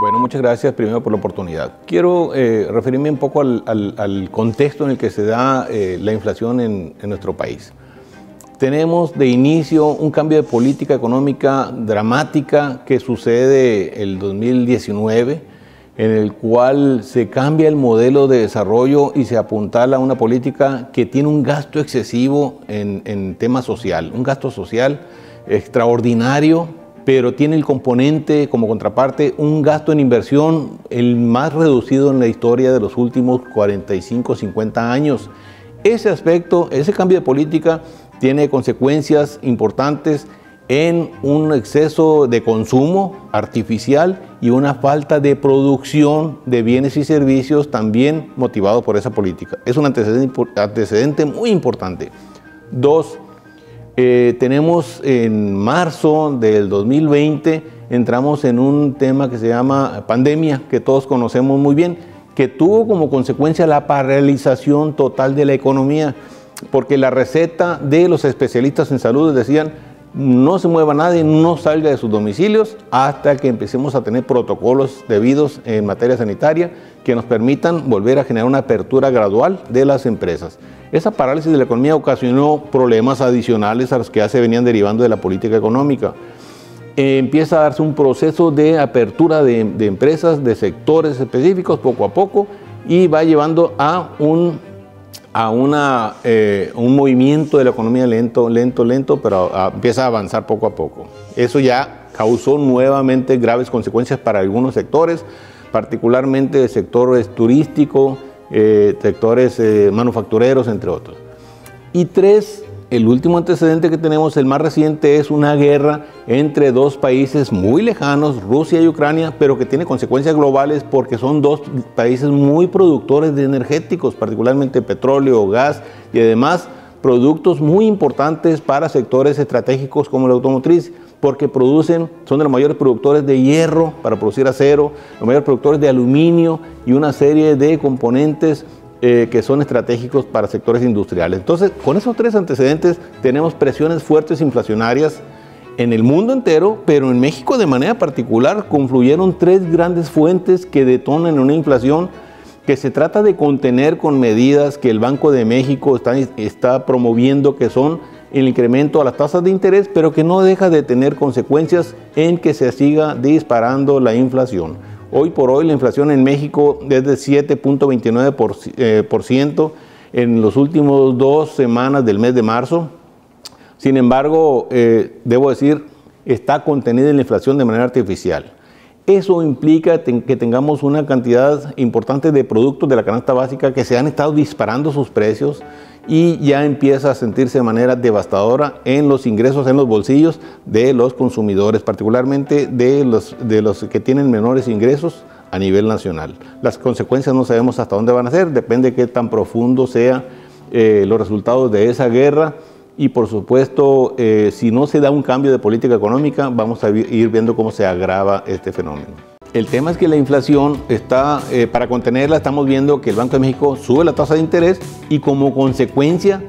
Bueno, muchas gracias primero por la oportunidad. Quiero referirme un poco al contexto en el que se da la inflación en nuestro país. Tenemos de inicio un cambio de política económica dramática que sucede el 2019, en el cual se cambia el modelo de desarrollo y se apuntala una política que tiene un gasto excesivo en tema social, un gasto social extraordinario, pero tiene el componente como contraparte un gasto en inversión el más reducido en la historia de los últimos 45, 50 años. Ese aspecto, ese cambio de política tiene consecuencias importantes en un exceso de consumo artificial y una falta de producción de bienes y servicios también motivado por esa política. Es un antecedente muy importante. Dos, tenemos en marzo del 2020, entramos en un tema que se llama pandemia, que todos conocemos muy bien, que tuvo como consecuencia la paralización total de la economía, porque la receta de los especialistas en salud decían, no se mueva nadie, no salga de sus domicilios hasta que empecemos a tener protocolos debidos en materia sanitaria que nos permitan volver a generar una apertura gradual de las empresas. Esa parálisis de la economía ocasionó problemas adicionales a los que ya se venían derivando de la política económica. Empieza a darse un proceso de apertura de empresas, de sectores específicos poco a poco y va llevando a un movimiento de la economía lento, pero empieza a avanzar poco a poco. Eso ya causó nuevamente graves consecuencias para algunos sectores, particularmente sectores turísticos, sectores manufactureros, entre otros. Y tres, el último antecedente que tenemos, el más reciente, es una guerra entre dos países muy lejanos, Rusia y Ucrania, pero que tiene consecuencias globales porque son dos países muy productores de energéticos, particularmente petróleo, gas y además productos muy importantes para sectores estratégicos como la automotriz, porque producen, son de los mayores productores de hierro para producir acero, los mayores productores de aluminio y una serie de componentes que son estratégicos para sectores industriales. Entonces, con esos tres antecedentes tenemos presiones fuertes inflacionarias en el mundo entero, pero en México de manera particular confluyeron tres grandes fuentes que detonan una inflación que se trata de contener con medidas que el Banco de México está promoviendo, que son el incremento a las tasas de interés, pero que no deja de tener consecuencias en que se siga disparando la inflación. Hoy por hoy la inflación en México es de 7.29% en los últimos 2 semanas del mes de marzo. Sin embargo, debo decir, está contenida en la inflación de manera artificial. Eso implica que tengamos una cantidad importante de productos de la canasta básica que se han estado disparando sus precios y ya empieza a sentirse de manera devastadora en los ingresos, en los bolsillos de los consumidores, particularmente de los que tienen menores ingresos a nivel nacional. Las consecuencias no sabemos hasta dónde van a ser, depende de qué tan profundo sean los resultados de esa guerra. Y por supuesto, si no se da un cambio de política económica, vamos a ir viendo cómo se agrava este fenómeno. El tema es que la inflación está, para contenerla, estamos viendo que el Banco de México sube la tasa de interés y como consecuencia,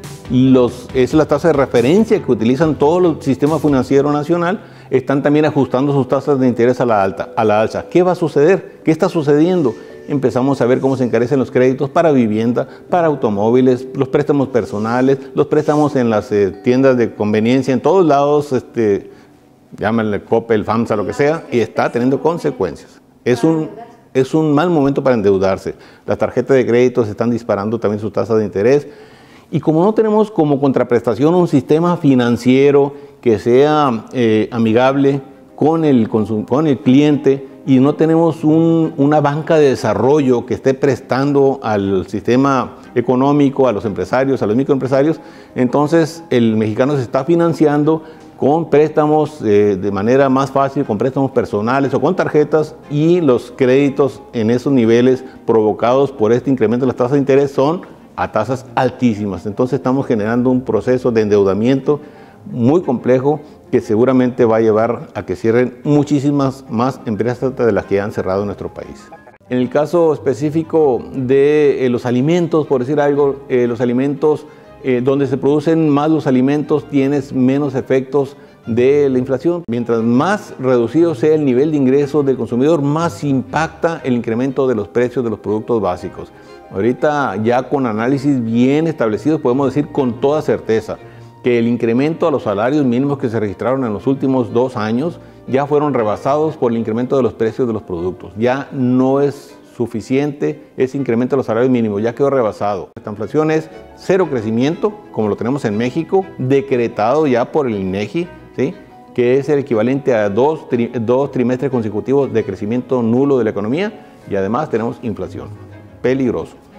es la tasa de referencia que utilizan todos los sistemas financieros nacionales, están también ajustando sus tasas de interés a la alza. ¿Qué va a suceder? ¿Qué está sucediendo? Empezamos a ver cómo se encarecen los créditos para vivienda, para automóviles, los préstamos personales, los préstamos en las tiendas de conveniencia, en todos lados, llámenle COPE, el FAMSA, lo que sea, y está teniendo consecuencias. Es un mal momento para endeudarse. Las tarjetas de crédito se están disparando también sus tasas de interés. Y como no tenemos como contraprestación un sistema financiero que sea amigable con el cliente, y no tenemos una banca de desarrollo que esté prestando al sistema económico, a los empresarios, a los microempresarios, entonces el mexicano se está financiando con préstamos de manera más fácil, con préstamos personales o con tarjetas, y los créditos en esos niveles provocados por este incremento de las tasas de interés son a tasas altísimas. Entonces estamos generando un proceso de endeudamiento muy complejo que seguramente va a llevar a que cierren muchísimas más empresas de las que han cerrado en nuestro país. En el caso específico de los alimentos, por decir algo, los alimentos donde se producen más los alimentos tienes menos efectos de la inflación. Mientras más reducido sea el nivel de ingresos del consumidor, más impacta el incremento de los precios de los productos básicos. Ahorita ya con análisis bien establecidos podemos decir con toda certeza que el incremento a los salarios mínimos que se registraron en los últimos 2 años ya fueron rebasados por el incremento de los precios de los productos. Ya no es suficiente ese incremento de los salarios mínimos, ya quedó rebasado. Esta inflación es cero crecimiento, como lo tenemos en México, decretado ya por el INEGI, ¿sí?, que es el equivalente a dos trimestres consecutivos de crecimiento nulo de la economía, y además tenemos inflación. Peligroso.